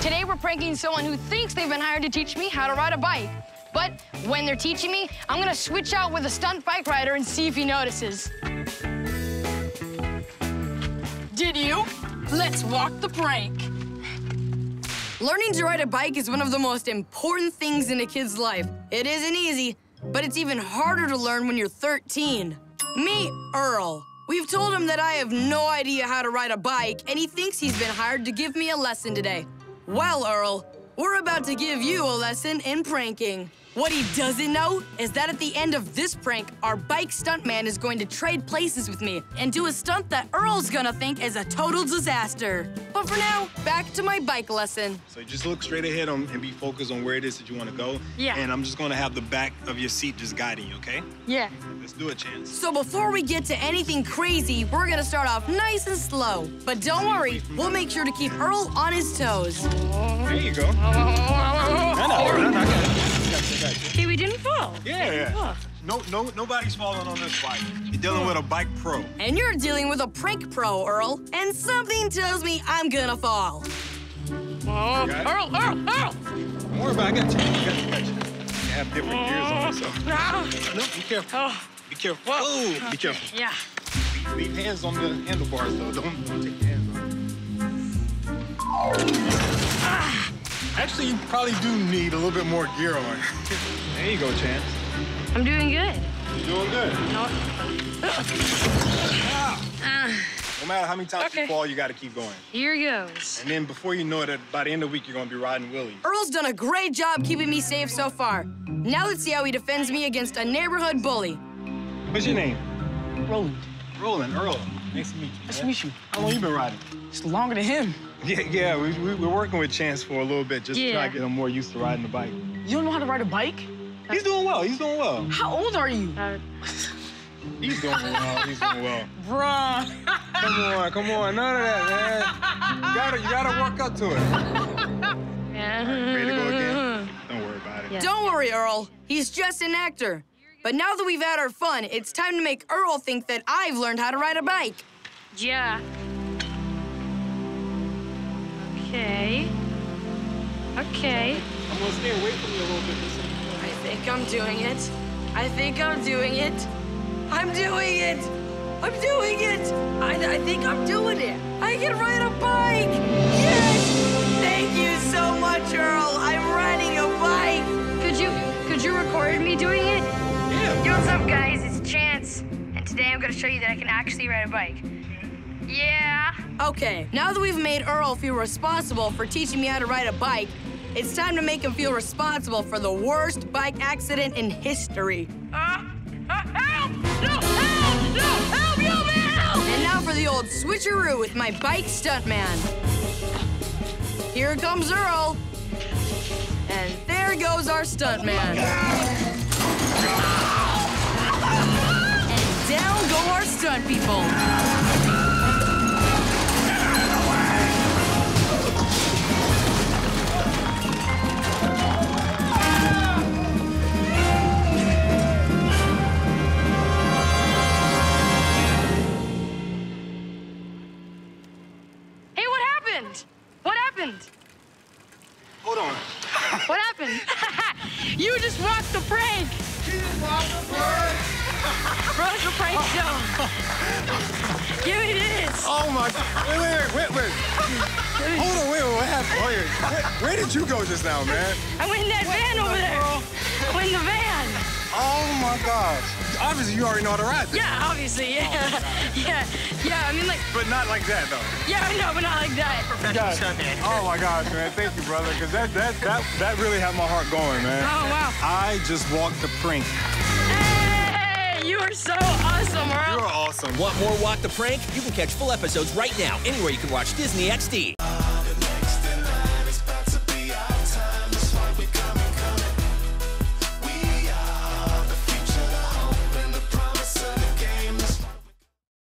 Today we're pranking someone who thinks they've been hired to teach me how to ride a bike. But when they're teaching me, I'm gonna switch out with a stunt bike rider and see if he notices. Did you? Let's walk the prank. Learning to ride a bike is one of the most important things in a kid's life. It isn't easy, but it's even harder to learn when you're 13. Meet Earl. We've told him that I have no idea how to ride a bike, and he thinks he's been hired to give me a lesson today. Well, Earl, we're about to give you a lesson in pranking. What he doesn't know is that at the end of this prank, our bike stuntman is going to trade places with me and do a stunt that Earl's gonna think is a total disaster. But for now, back to my bike lesson. So just look straight ahead and be focused on where it is that you want to go. Yeah. And I'm just gonna have the back of your seat just guiding you, okay? Yeah. Let's do it, Chance. So before we get to anything crazy, we're gonna start off nice and slow. But don't worry, we'll make sure to keep Earl on his toes. There you go. I know. Hey, we didn't fall. Yeah. Nobody's falling on this bike. You're dealing with a bike pro. And you're dealing with a prank pro, Earl. And something tells me I'm gonna fall. Oh, Earl! Don't worry about it. I got you. You have different gears on, so. No, be careful. Be careful. Whoa. Be careful. Yeah. Leave hands on the handlebars, though. Don't take your hands on. Actually, you probably do need a little bit more gear on. There you go, Chance. I'm doing good. You're doing good. No. No matter how many times you fall, you got to keep going. Here goes. And then before you know it, by the end of the week, you're going to be riding Willie. Earl's done a great job keeping me safe so far. Now let's see how he defends me against a neighborhood bully. What's your name? Roland. Roland, Earl. Nice to meet you. Nice to meet you. How long you been riding? It's longer than him. Yeah, we're working with Chance for a little bit just to try to get him more used to riding the bike. You don't know how to ride a bike? He's doing well. How old are you? He's doing well. Bruh. Come on, none of that, man. You gotta work up to it. Yeah. All right, ready to go again? Don't worry about it. Yeah. Don't worry, Earl. He's just an actor. But now that we've had our fun, it's time to make Earl think that I've learned how to ride a bike. Yeah. Okay. I'm gonna stay away from you a little bit. I think I'm doing it. I can ride a bike. Yes! Thank you so much, Earl. I'm riding a bike. Could you record me doing it? Yeah. Yo, what's up, guys? It's Chance, and today I'm gonna show you that I can actually ride a bike. Yeah. Okay, now that we've made Earl feel responsible for teaching me how to ride a bike, it's time to make him feel responsible for the worst bike accident in history. Help! No, help! No, help, you man, help! And now for the old switcheroo with my bike stuntman. Here comes Earl. And there goes our stuntman. And down go our stunt people. Hold on. What happened? You just walked the prank. You just walked the prank. Broke the prank show. Give me this. Oh my God. Wait. Hold on, wait, what happened? Oh, yeah. Where did you go just now, man? I went in that van over there. I went in the van. Oh my gosh. Obviously, you already know how to ride this. Yeah, obviously, yeah. Oh, yeah, I mean, like... But not like that, though. Yeah, no, but not like that. Oh, my gosh, man. Thank you, brother, because that really had my heart going, man. Oh, wow. I just walked the prank. Hey, you are so awesome, Earl. You are awesome. Want more Walk the Prank? You can catch full episodes right now anywhere you can watch Disney XD.